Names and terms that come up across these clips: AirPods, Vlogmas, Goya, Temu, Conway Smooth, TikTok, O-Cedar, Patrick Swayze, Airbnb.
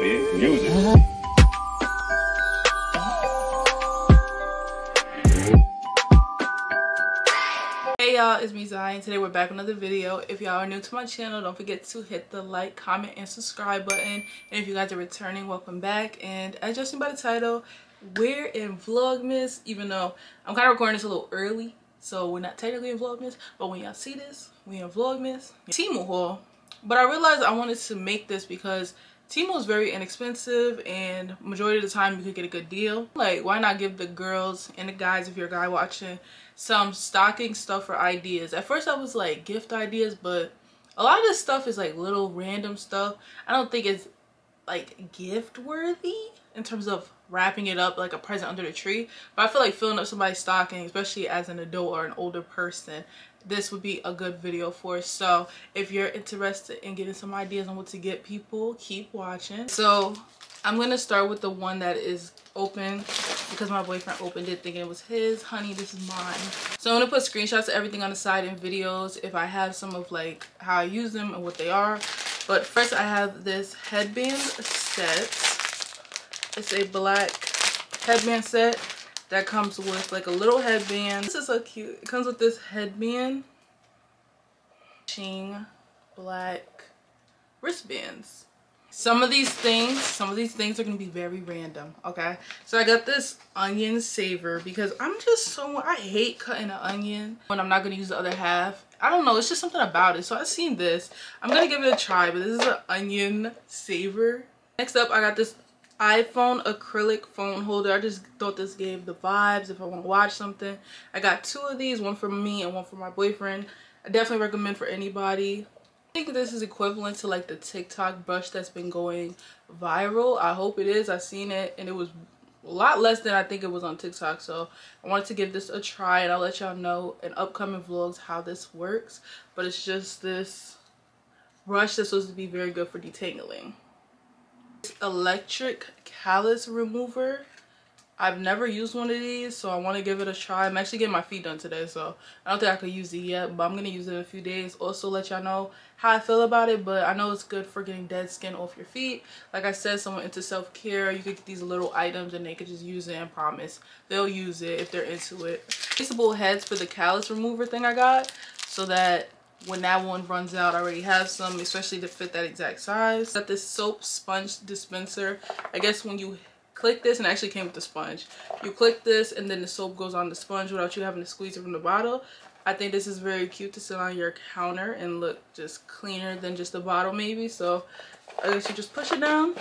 copy, use it. Hey y'all, it's me Zai, and today we're back with another video. If y'all are new to my channel, don't forget to hit the like, comment, and subscribe button. And if you guys are returning, welcome back. And as you're seeing by the title, we're in Vlogmas, even though I'm kind of recording this a little early, so we're not technically in Vlogmas, but when y'all see this, we in Vlogmas. Temu haul. But I realized I wanted to make this because Temu is very inexpensive and majority of the time you could get a good deal. Like, why not give the girls and the guys, if you're a guy watching, some stocking stuff for ideas. At first I was like gift ideas, but a lot of this stuff is like little random stuff. I don't think it's like gift worthy in terms of wrapping it up like a present under the tree, but I feel like filling up somebody's stocking, especially as an adult or an older person, this would be a good video for. So if you're interested in getting some ideas on what to get people, keep watching. So I'm gonna start with the one that is open because my boyfriend opened it thinking it was his. Honey, this is mine. So I'm gonna put screenshots of everything on the side in videos if I have some of like how I use them and what they are. But first I have this headband set. It's a black headband set that comes with like a little headband. This is so cute. It comes with this headband, matching black wristbands. Some of these things are gonna be very random, okay? So I got this onion saver because I'm just I hate cutting an onion when I'm not gonna use the other half. I don't know, it's just something about it. So I've seen this. I'm gonna give it a try, but this is an onion saver. Next up, I got this iPhone acrylic phone holder. I just thought this gave the vibes if I want to watch something. I got two of these, one for me and one for my boyfriend. I definitely recommend for anybody. I think this is equivalent to like the TikTok brush that's been going viral. I hope it is. I've seen it and it was a lot less than I think it was on TikTok, so I wanted to give this a try and I'll let y'all know in upcoming vlogs how this works. But it's just this brush that's supposed to be very good for detangling. Electric callus remover. I've never used one of these, so I want to give it a try. I'm actually getting my feet done today, so I don't think I could use it yet, but I'm gonna use it in a few days. Also let y'all know how I feel about it, but I know it's good for getting dead skin off your feet. Like I said, someone into self-care, you could get these little items and they could just use it, and promise they'll use it if they're into it. Replaceable heads for the callus remover thing I got, so that when that one runs out, I already have some, especially to fit that exact size. Got this soap sponge dispenser. I guess when you click this, and it actually came with the sponge. You click this and then the soap goes on the sponge without you having to squeeze it from the bottle. I think this is very cute to sit on your counter and look just cleaner than just the bottle maybe. So I guess you just push it down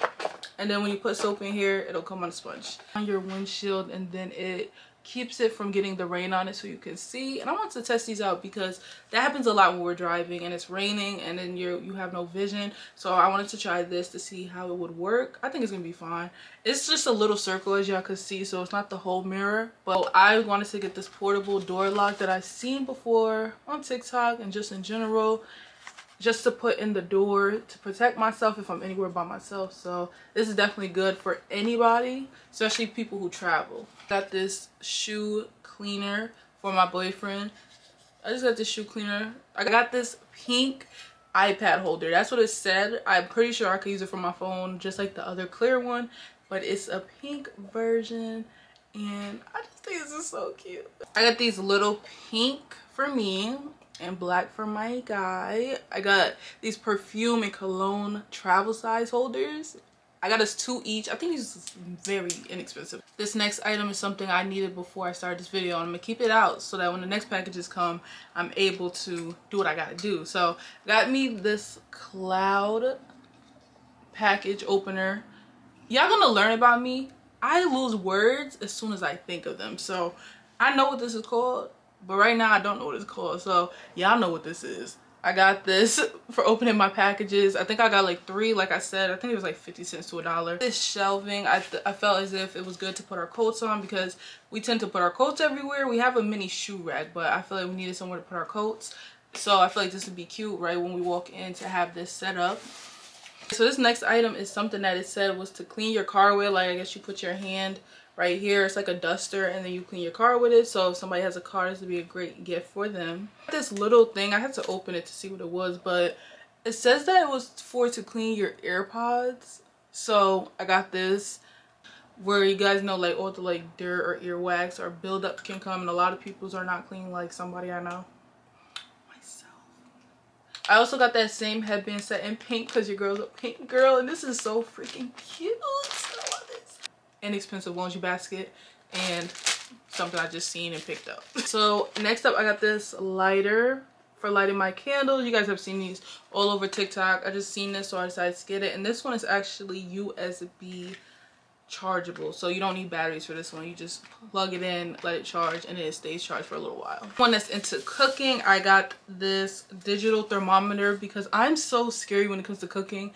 and then when you put soap in here, it'll come on the sponge. On your windshield and then it keeps it from getting the rain on it so you can see. And I want to test these out because that happens a lot when we're driving and it's raining and then you have no vision. So I wanted to try this to see how it would work. I think it's gonna be fine. It's just a little circle as y'all could see, so it's not the whole mirror. But I wanted to get this portable door lock that I've seen before on TikTok and just in general, just to put in the door to protect myself if I'm anywhere by myself. So this is definitely good for anybody, especially people who travel. Got this shoe cleaner for my boyfriend. I just got this shoe cleaner. I got this pink iPad holder. That's what it said. I'm pretty sure I could use it for my phone just like the other clear one, but it's a pink version and I just think this is so cute. I got these little pink for me and black for my guy. I got these perfume and cologne travel size holders. I got us two each. I think this is very inexpensive. This next item is something I needed before I started this video. I'm gonna keep it out so that when the next packages come, I'm able to do what I gotta do. So got me this cloud package opener. Y'all gonna learn about me. I lose words as soon as I think of them. So I know what this is called, but right now I don't know what it's called, so y'all know what this is. I got this for opening my packages. I think I got like three, like I said. I think it was like 50 cents to $1. This shelving, I felt as if it was good to put our coats on because we tend to put our coats everywhere. We have a mini shoe rack, but I feel like we needed somewhere to put our coats. So I feel like this would be cute, right, when we walk in to have this set up. So this next item is something that it said was to clean your car with. Like, I guess you put your hand right here, it's like a duster and then you clean your car with it. So if somebody has a car, this would be a great gift for them. This little thing, I had to open it to see what it was, but it says that it was to clean your AirPods. So I got this where you guys know like all the like dirt or earwax or buildup can come, and a lot of people's are not clean, like somebody I know. Myself. I also got that same headband set in pink because your girl's a pink girl, and this is so freaking cute. I love this. Inexpensive laundry basket and something I just seen and picked up. So next up I got this lighter for lighting my candles. You guys have seen these all over TikTok. I just seen this, so I decided to get it. And this one is actually USB chargeable, so you don't need batteries for this one. You just plug it in, let it charge, and it stays charged for a little while. One that's into cooking, I got this digital thermometer because I'm so scary when it comes to cooking.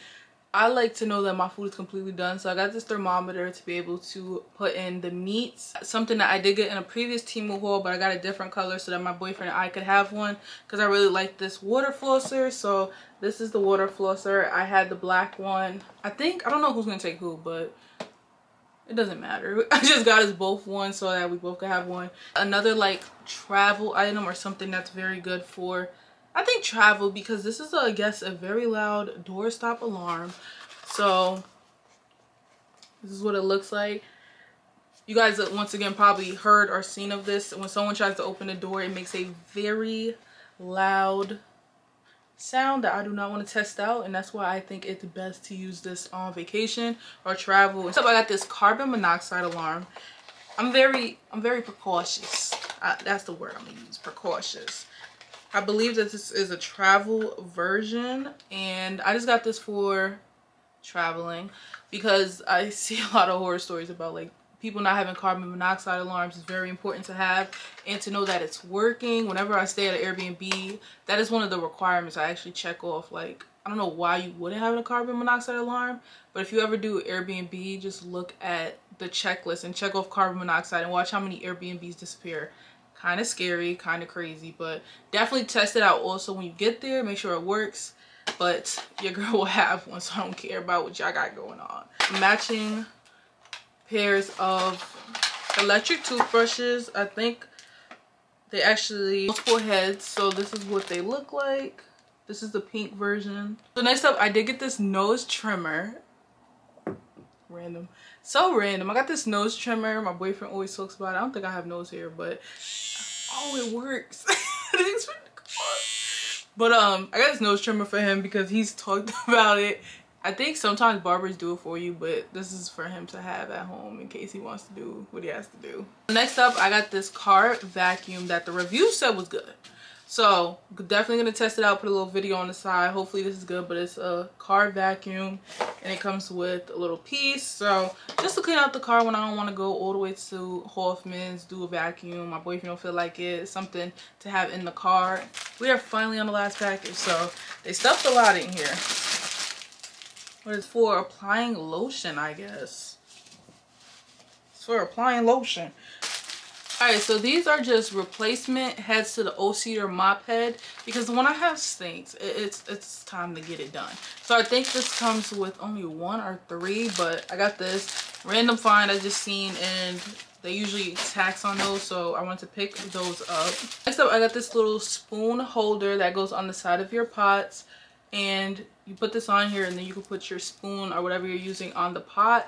I like to know that my food is completely done, so I got this thermometer to be able to put in the meats. Something that I did get in a previous Temu haul, but I got a different color so that my boyfriend and I could have one because I really like this water flosser. So this is the water flosser. I had the black one. I don't know who's going to take who, but it doesn't matter. I just got us both one so that we both could have one. Another like travel item or something that's very good for travel, because this is, I guess, a very loud doorstop alarm. So this is what it looks like. You guys, once again, probably heard or seen of this. When someone tries to open the door, it makes a very loud sound that I do not want to test out, and that's why I think it's best to use this on vacation or travel. So I got this carbon monoxide alarm. I'm very precautious. That's the word I'm gonna use, precautious. I believe that this is a travel version, and I just got this for traveling because I see a lot of horror stories about like people not having carbon monoxide alarms. It's very important to have and to know that it's working. Whenever I stay at an Airbnb, that is one of the requirements I actually check off. Like, I don't know why you wouldn't have a carbon monoxide alarm, but if you ever do Airbnb, just look at the checklist and check off carbon monoxide and watch how many Airbnbs disappear. Kind of scary, kind of crazy, but definitely test it out. Also, when you get there, make sure it works, but your girl will have one, so I don't care about what y'all got going on. Matching pairs of electric toothbrushes. I think they actually multiple heads, so this is what they look like. This is the pink version. So next up, I did get this nose trimmer. Random, so random. I got this nose trimmer. My boyfriend always talks about it. I don't think I have nose hair, but oh, it works. But I got this nose trimmer for him because he's talked about it. I think sometimes barbers do it for you, but this is for him to have at home in case he wants to do what he has to do. Next up, I got this car vacuum that the review said was good, so definitely gonna test it out, put a little video on the side. Hopefully this is good, but it's a car vacuum and it comes with a little piece, so just to clean out the car when I don't want to go all the way to Hoffman's, do a vacuum. My boyfriend don't feel like it. It's something to have in the car. We are finally on the last package, so they stuffed a lot in here. But it's for applying lotion, I guess. It's for applying lotion. Alright, so these are just replacement heads to the O-Cedar mop head because when I have stinks, it's time to get it done. So I think this comes with only one or three, but I got this random find I just seen, and they usually tax on those, so I wanted to pick those up. Next up, I got this little spoon holder that goes on the side of your pots, and you put this on here and then you can put your spoon or whatever you're using on the pot.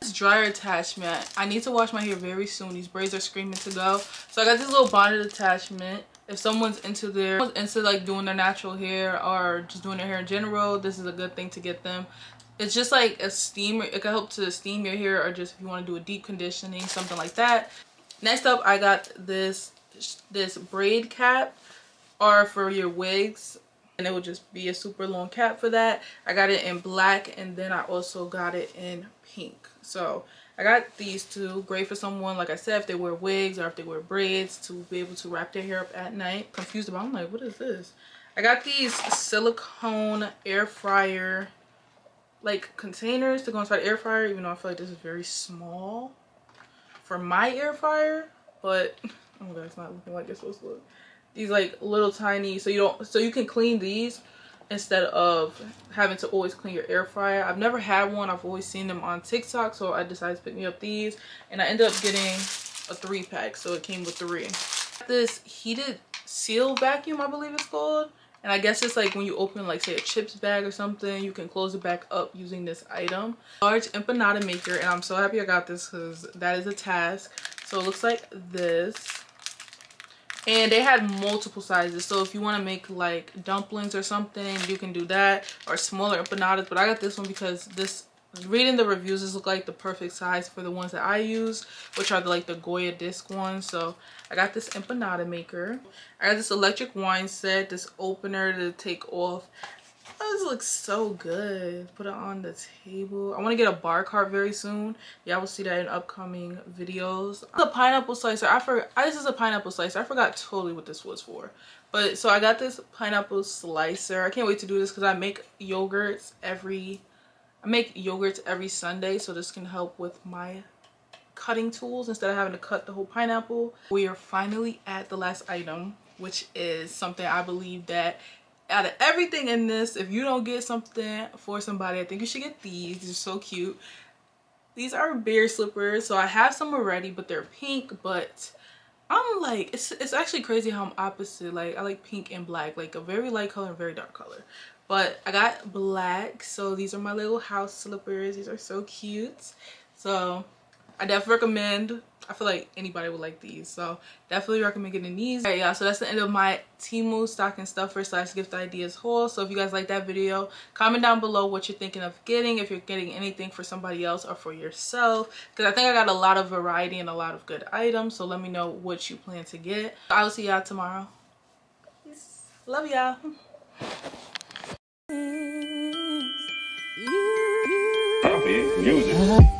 This dryer attachment, I need to wash my hair very soon. These braids are screaming to go. So I got this little bonnet attachment. If someone's into like doing their natural hair or just doing their hair in general, this is a good thing to get them. It's just like a steamer. It can help to steam your hair, or just if you want to do a deep conditioning, something like that. Next up, I got this braid cap, or for your wigs, and it would just be a super long cap for that. I got it in black, and then I also got it in pink. So I got these two, great for someone, like I said, if they wear wigs or if they wear braids, to be able to wrap their hair up at night. Confused about it. I'm like, what is this? I got these silicone air fryer like containers to go inside the air fryer, even though I feel like this is very small for my air fryer, but oh my god, it's not looking like it's supposed to look. These like little tiny, so you can clean these instead of having to always clean your air fryer. I've never had one. I've always seen them on TikTok, so I decided to pick me up these, and I ended up getting a 3-pack, so it came with 3. This heated seal vacuum, I believe it's called. And I guess it's like when you open like say a chips bag or something, you can close it back up using this item. Large empanada maker, and I'm so happy I got this because that is a task. So it looks like this. And they had multiple sizes, so if you want to make like dumplings or something, you can do that, or smaller empanadas. But I got this one because this, reading the reviews, this look like the perfect size for the ones that I use, which are like the Goya disc ones. So I got this empanada maker. I got this electric wine set, this opener to take off. Oh, this looks so good. Put it on the table. I want to get a bar cart very soon. Y'all will see that in upcoming videos. The pineapple slicer. This is a pineapple slicer. I forgot totally what this was for. But so I got this pineapple slicer. I can't wait to do this because I make yogurts every Sunday. So this can help with my cutting tools instead of having to cut the whole pineapple. We are finally at the last item, which is something I believe that out of everything in this, if you don't get something for somebody, I think you should get these. These are so cute. These are bear slippers. So I have some already, but they're pink. But I'm like, it's actually crazy how I'm opposite. Like I like pink and black, like a very light color and very dark color. But I got black. So these are my little house slippers. These are so cute. So I definitely recommend. I feel like anybody would like these, so definitely recommend getting these. All right, y'all, so that's the end of my Temu stocking stuffer / gift ideas haul. So if you guys like that video, comment down below what you're thinking of getting, if you're getting anything for somebody else or for yourself, because I think I got a lot of variety and a lot of good items. So let me know what you plan to get. I will see y'all tomorrow. Peace. Love y'all. Music.